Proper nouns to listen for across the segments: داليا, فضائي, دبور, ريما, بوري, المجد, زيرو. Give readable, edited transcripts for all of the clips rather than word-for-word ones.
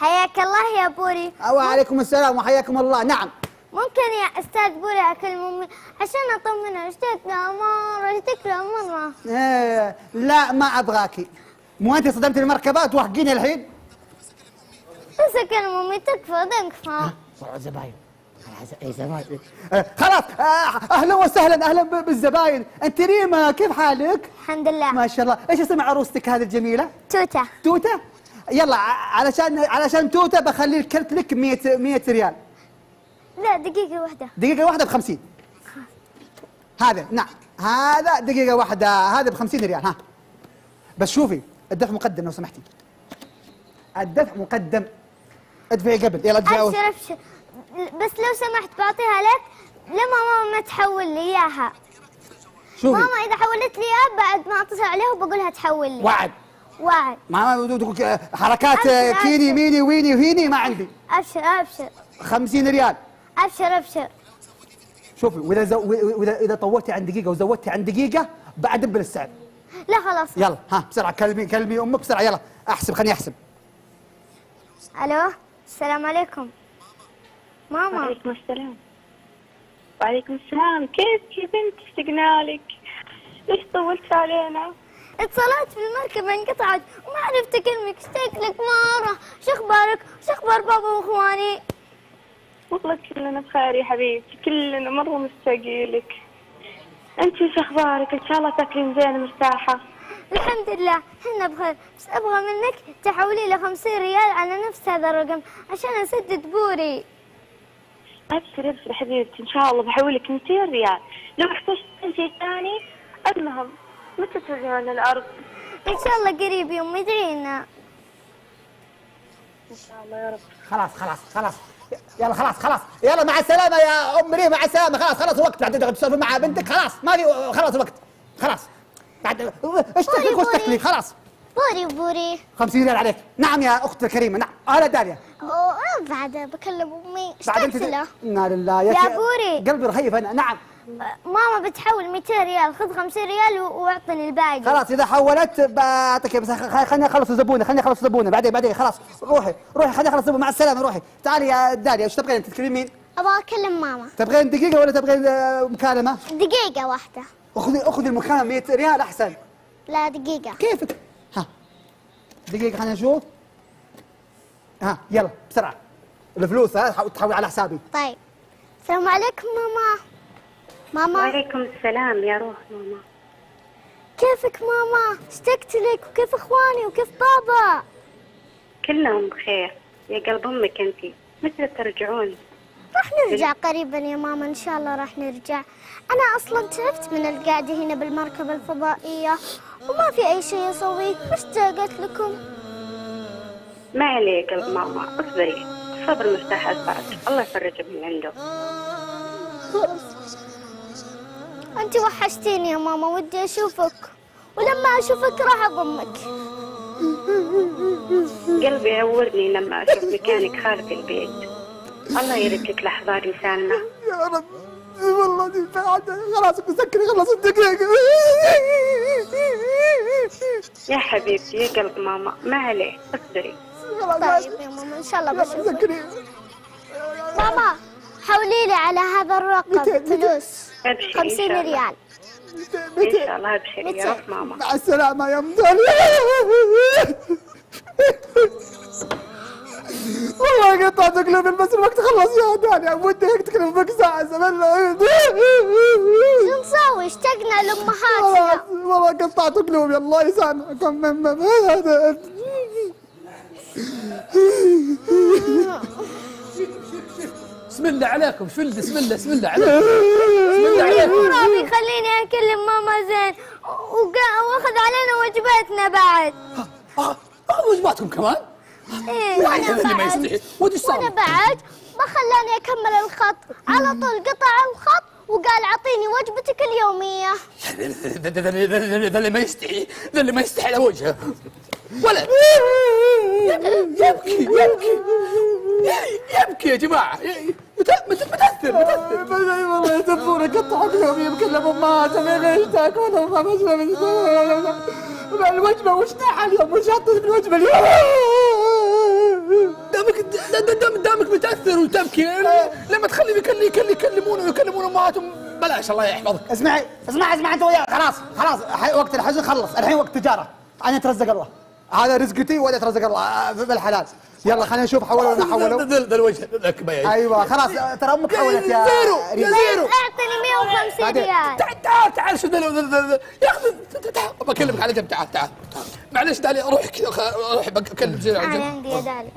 حياك الله يا بوري. وعليكم السلام وحياكم الله. نعم. ممكن يا استاذ بوري اكلم امي عشان اطمنها؟ اشتقت لها مره، اشتقت لها مره. لا ما ابغاكي. مو انت صدمتي المركبه توهقيني الحين؟ بس اكلم امي تكفى تكفى. صاروا زباين. اي زباين. خلاص. اهلا وسهلا، اهلا بالزباين. انت ريما كيف حالك؟ الحمد لله. ما شاء الله. ايش اسم عروستك هذه الجميله؟ توته. توته؟ يلا علشان توته بخلي الكرت لك 100 ريال. لا دقيقة واحدة. دقيقة واحدة ب50. هذا نعم، هذا دقيقة واحدة، هذا ب50 ريال. ها بس شوفي الدفع مقدم لو سمحتي. الدفع مقدم. ادفعي قبل. يلا ادفعي. ابشر بس لو سمحت بعطيها لك لما ماما تحول لي اياها. شوفي ماما اذا حولت لي اياها بعد ما اتصل عليها وبقول لها تحول لي. وعد. وعد. ما حركات كيني يميني ويني وهيني ما عندي. ابشر ابشر. 50 ريال. ابشر ابشر. شوفي واذا طولتي عن دقيقه وزودتي عن دقيقه بعدبل السعر. لا خلاص. يلا ها بسرعه كلمي امك بسرعه. يلا احسب، خليني احسب. الو السلام عليكم ماما. وعليكم السلام. وعليكم السلام. كيف انت؟ اشتقنا لك. ليش طولت علينا؟ اتصلت بالمركبه انقطعت وما عرفت اكلمك. اشتقت لك مره. شو اخبارك؟ شو اخبار بابا واخواني؟ والله كلنا بخير يا حبيبتي، كلنا مرة مشتاقيلك. أنتي وش أخبارك؟ إن شاء الله تاكلين زين مرتاحة. الحمد لله حنا بخير، بس أبغى منك تحولي لي 50 ريال على نفس هذا الرقم عشان أسدد بوري. أبشر أبشر حبيبتي، إن شاء الله بحول لك 200 ريال، لو احتجت شيء ثاني المهم متى ترجعون الأرض؟ إن شاء الله قريب يا أمي ادعي لنا. إن شاء الله يا رب. خلاص خلاص خلاص. يلا خلاص خلاص. يلا مع السلامة يا أم ريم، مع السلامة. خلاص خلاص الوقت. بعد تقعد تسولف مع بنتك. خلاص ما في، خلاص الوقت خلاص. بعد اشتكلك واشتكلك. خلاص بوري بوري. 50 ريال عليك. نعم يا أختي الكريمة. نعم. أهلا داليا. أنا بعد بكلم أمي. اشتقت لها. إنا لله يا بوري. قلبي رهيف أنا. نعم. ماما بتحول 200 ريال، خذ 50 ريال واعطني الباقي. خلاص اذا حولت بعطيك، بس خليني اخلص الزبونه، خليني اخلص الزبونه بعدين. خلاص روحي روحي، خليني اخلص الزبونه. مع السلامه روحي. تعالي يا داليا، ايش تبغين؟ تتكلمين مين؟ ابغى اكلم ماما. تبغين دقيقه ولا تبغين مكالمه؟ دقيقه واحده. اخذي المكالمه 100 ريال احسن. لا دقيقه كيفك. ها دقيقه خليني اشوف. ها يلا بسرعه الفلوس، ها تحول على حسابي. طيب السلام عليكم ماما. ماما وعليكم السلام يا روح. ماما كيفك ماما؟ اشتقت لك. وكيف اخواني وكيف بابا؟ كلهم بخير يا قلب امك. انتي متى ترجعون؟ راح نرجع قريبا يا ماما ان شاء الله راح نرجع. انا اصلا تعبت من القعده هنا بالمركبه الفضائيه وما في اي شيء اسويه، اشتقت لكم. ما عليك يا قلب ماما، اصبري صبر مفتاح الفرج، الله يفرج من عنده. أنت وحشتيني يا ماما، ودي أشوفك، ولما أشوفك راح أضمك. قلبي يعورني لما أشوف مكانك خارج البيت. الله يردك لحظات سالمة. يا رب والله دي سعادة. خلاص بسكري، خلص الدقيقة. يا حبيبتي يا قلب ماما ما عليه، اصبري. طيب يا ماما إن شاء الله بشوفك. ماما حولي لي على هذا الرقم فلوس. 50 ريال ان شاء الله. ابشري يا رب ماما. مع السلامه يا ام داليا. والله قطعت قلوبي بس الوقت خلص يا داليا، ودي تكلم بك ساعه زمان. شو نسوي؟ اشتقنا لامهاتنا. والله قطعت قلوبي الله يسامحكم. بسم الله عليكم فلد. بسم الله عليكم. ربي خليني اكلم ماما زين واخذ علينا وجباتنا بعد. وجباتكم كمان؟ ايه انا بعد. ما خلاني اكمل الخط، على طول قطع الخط وقال اعطيني وجبتك اليوميه. ذا اللي ما يستحي، ذا اللي ما يستحي على وجهه. ولا يبكي يا جماعه. متاثر. والله يسبوني قطعوا قلوبي. يمكن لامهاتهم يشتاقون الوجبه. وش ناحى اليوم؟ وش حطيت في الوجبه اليوم؟ دمك متاثر وتبكي لما تخلي يكلمونه امهاتهم بلاش. الله يحفظك. اسمعي اسمع انت وياه. خلاص وقت الحزن خلص، الحين وقت التجاره. انا اترزق الله، هذا رزقتي وانا اترزق الله بالحلال. يلا خلينا نشوف حولوا ولا حولوا. ذا الوجه ذاك بيا. ايوه خلاص ترى امك حولت يا ريما. زيرو اعطني 150 ريال. تعال شو يا اخي بكلمك على جنب. تعال معلش داليا، روح كذا روح بكلم زيرو على جنب. عندي يا داليا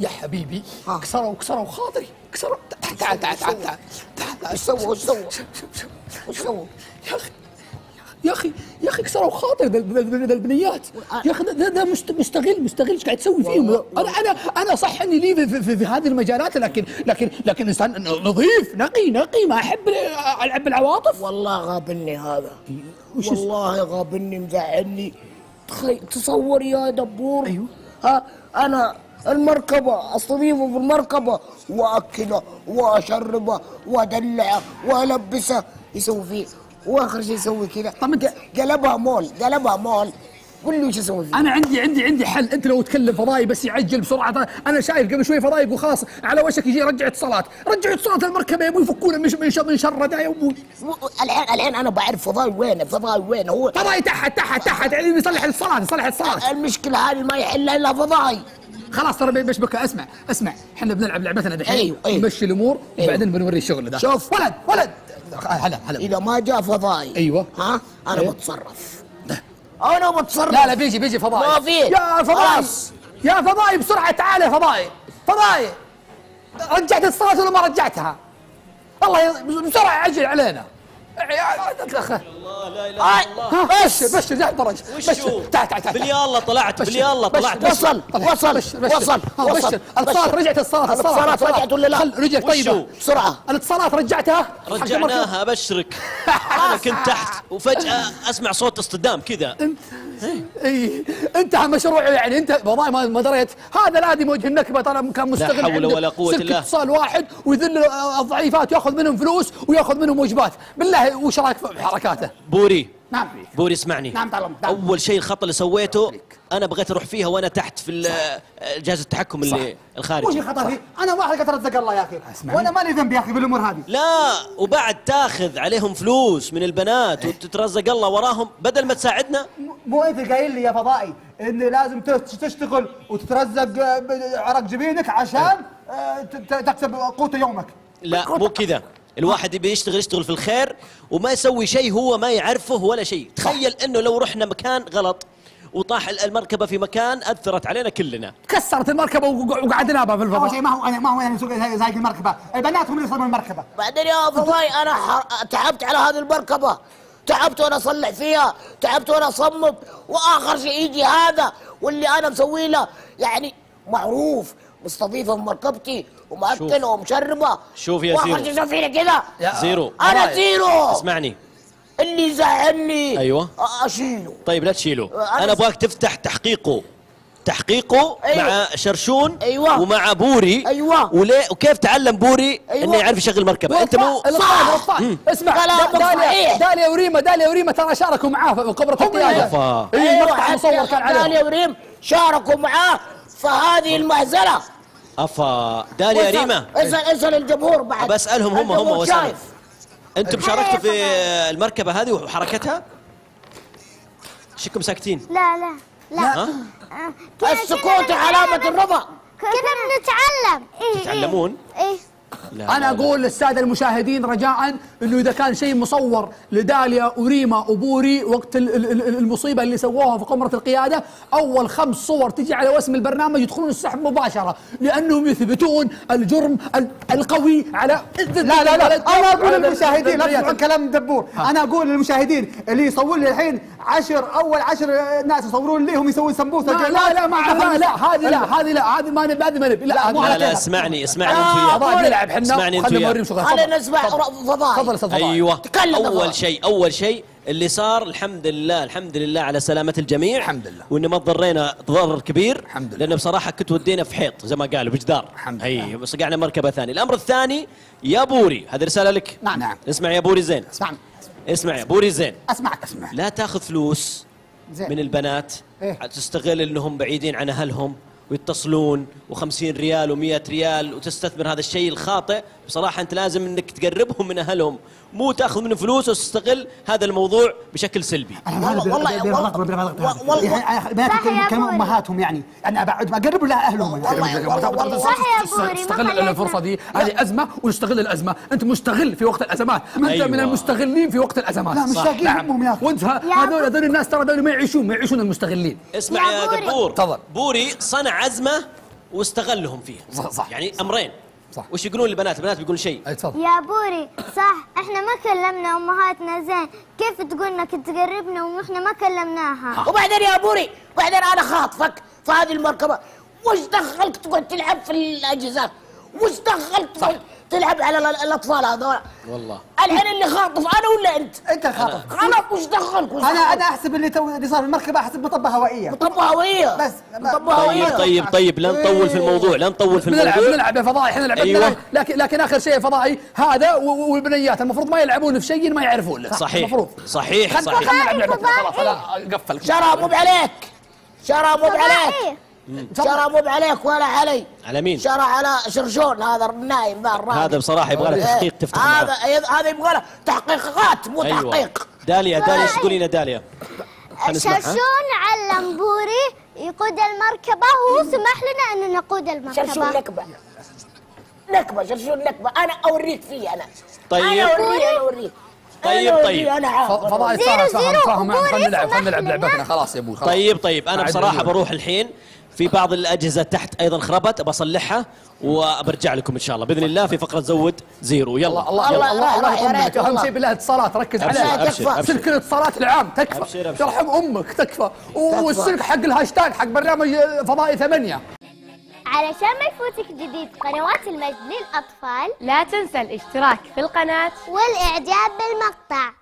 يا حبيبي، كسروا خاطري كسروا. تعال ايش سووا يا اخي يا اخي كسروا خاطر البنيات يا اخي. ده مستغل ايش قاعد تسوي فيهم؟ انا صح اني لي في هذه المجالات، لكن انسان نظيف نقي، ما احب العب بالعواطف. والله غابني هذا، والله غابني مزعلني. تصور يا دبور، ايوه ها انا المركبة استضيفه في المركبة واكله واشربه وادلعه والبسه، يسوي فيه واخر شيء يسوي كذا. طب قلبها مول، قول له ايش اسوي فيه. انا عندي حل. انت لو تكلم فضائي بس يعجل بسرعه. انا شايف قبل شوي فضائي وخاص على وشك يجي يرجع اتصالات. رجعوا اتصالات المركبه يا ابوي، فكونا من شرده يا ابوي. الحين انا بعرف فضائي وين هو. فضائي تحت يصلح الاتصالات. المشكله هذه ما يحلها الا فضائي. خلاص ترى بشبك. اسمع احنا بنلعب لعبتنا الحين. أيوه. نمشي الامور وبعدين بنوري شغل ده. شوف ولد هلا اذا ما جاء فضائي ايوه ها انا بتصرف. انا بتصرف. لا بيجي فضائي. ما في يا فضائي بسرعه. تعال يا فضائي رجعت الصلاه ولا ما رجعتها؟ الله بسرعه عجل علينا. لا بشر لحظه، بشر تعال بالله طلعت وصل. الاتصالات رجعت، الصالات رجعت ولا لا؟ رجعت. طيب بسرعه الاتصالات رجعناها. ابشرك انا كنت تحت وفجاه اسمع صوت اصطدام كذا. انتهى مشروعه يعني. انت والله ما دريت هذا لادي وجه النكبه. طالما كان مستغل عنده سلك اتصال واحد ويذل الضعيفات وياخذ منهم فلوس وياخذ منهم وجبات. بالله وش رايك في حركاته؟ بوري. نعم بوري اسمعني. نعم طالما. اول شيء الخطأ اللي سويته انا بغيت اروح فيها وانا تحت في جهاز التحكم اللي الخارجي. وش الخطأ فيه؟ انا واحد اترزق الله يا اخي، وانا مالي ذنب يا اخي بالامور هذه. لا وبعد تاخذ عليهم فلوس من البنات وتترزق الله وراهم بدل ما تساعدنا. مو انت قايل لي يا فضائي ان لازم تشتغل وتترزق عرق جبينك عشان تكسب قوت يومك؟ لا مو كذا. الواحد يبي يشتغل في الخير وما يسوي شيء هو ما يعرفه ولا شيء. تخيل انه لو رحنا مكان غلط وطاح المركبه في مكان اثرت علينا كلنا. كسرت المركبه وقعدنا بها في الفضاء. اول شيء ما هو زايق المركبه، البنات هم اللي يصلحون المركبه. بعدين يا فضائي انا تعبت على هذه المركبه، تعبت وانا اصلح فيها، تعبت وانا اصمم، واخر شيء يجي هذا واللي انا مسوي له يعني معروف مستضيفه في مركبتي ومأكله ومشربه. شوف يا زيرو، واحد يسوي لي كذا. زيرو انا زيرو اسمعني، اللي يزعلني ايوه اشيله. طيب لا تشيله، انا ابغاك تفتح تحقيقه أيوة. مع شرشون أيوة. ومع بوري أيوة. وكيف تعلم بوري أيوة. انه يعرف يشغل مركبه. انت مو صح. اسمع داليا وريما ترى شاركوا معاه في قبره القياده. المقطع مصور كان عليه داليا وريم شاركوا معاه فهذه المهزله. داليا ريما اسال الجمهور بعد. بسالهم هم وسالهم. انتم شاركتوا في المركبه هذه وحركتها؟ شكم ساكتين؟ لا. السكوت علامه الرضا. كنا بنتعلم. تتعلمون؟ ايه. انا اقول للساده المشاهدين رجاء انه اذا كان شيء مصور لداليا وريما وبوري وقت المصيبه اللي سووها في قمره القياده، اول 5 صور تجي على وسم البرنامج يدخلون السحب مباشره، لانهم يثبتون الجرم القوي على لا انا اقول للمشاهدين لا تسمعون كلام دبور. انا اقول للمشاهدين اللي يصورون لي الحين اول 10 ناس يصورون لي هم يسوون سمبوسه. لا ما هذه ما نبي. لا اسمعني انت اسمعني انت وياه. خلينا نسمع فضائي. ايوه تكلم. اول شيء اللي صار الحمد لله على سلامه الجميع. الحمد لله. وان ما تضرينا ضرر كبير. الحمد لله. لان بصراحه كنت ودينا في حيط زي ما قالوا بجدار. الحمد لله. بس قعنا مركبه ثانيه. الامر الثاني يا بوري، هذه رساله لك. نعم. اسمع يا بوري زين. اسمع يا بوري زين. اسمعك. لا تاخذ فلوس زين من البنات تستغل انهم بعيدين عن اهلهم ويتصلون و50 ريال و100 ريال وتستثمر هذا الشيء الخاطئ. بصراحه انت لازم انك تقربهم من اهلهم، مو تاخذ من فلوس وتستغل هذا الموضوع بشكل سلبي. والله يعني كم امهاتهم يعني ابعدهم اقرب لها اهلهم. والله صح يا بوري، استغل الفرصه دي، هذه ازمه ونستغل الازمه. انت مستغل في وقت الازمات، انت من المستغلين في وقت الازمات. لا مش لاقيين همهم يا اخي، وانت هذول الناس ترى هذول ما يعيشون المستغلين. اسمع يا دبور، تفضل. بوري صنع ازمه واستغلهم فيها، صح يعني امرين صح. وش يقولون البنات؟ البنات بيقولون شيء. يا بوري صح، احنا ما كلمنا امهاتنا زين، كيف تقولنا كنت تقربنا واحنا ما كلمناها؟ وبعدين يا بوري بعدين انا خاطفك في هذه المركبه، وش دخلك تقعد تلعب في الاجهزه؟ وش دخلك تقعد تلعب على الاطفال هذول؟ والله الحين اللي خاطف انا ولا انت؟ انت خاطف غلط. وش دخلك؟ انا احسب اللي صار المركبه احسب مطبه هوائيه. مطبه هوائيه بس. مطبه هوائيه. طيب لا نطول في الموضوع، لا نطول في الموضوع. نلعب يا فضائي، احنا لعبنا. أيوة. لكن اخر شيء يا فضائي هذا والبنيات المفروض ما يلعبون في شيء ما يعرفون له. صحيح المفروض. صحيح. خلينا نلعب لعبتنا خلاص. قفل شرى، مو عليك شرى، مو عليك شرى، مو عليك ولا علي. على مين؟ شرى على شرشون هذا النايم هذا بصراحه يبغى له تحقيق. تفتح هذا يبغى له تحقيقات مو تحقيق. أيوة. داليا ايش تقولي لنا داليا؟ شرشون علم بوري يقود المركبه وسمح لنا ان نقود المركبه. شرشون نكبه شرشون نكبه. انا اوريك فيه انا. طيب انا اوريك. طيب فضائي صراحه خلينا نلعب لعبتنا خلاص يا ابوي. طيب انا بصراحه بروح الحين، في بعض الأجهزة تحت أيضا خربت بصلحها وبرجع لكم إن شاء الله بإذن الله في فقرة زود زيرو. يلا الله يا ريت. أهم شيء بالله اتصالات، ركز عليها. سلك الاتصالات العام تكفى، ترحم أمك تكفى. والسلك حق الهاشتاج حق برنامج فضائي 8. علشان ما يفوتك جديد قنوات المجد للأطفال، لا تنسى الاشتراك في القناة والإعجاب بالمقطع.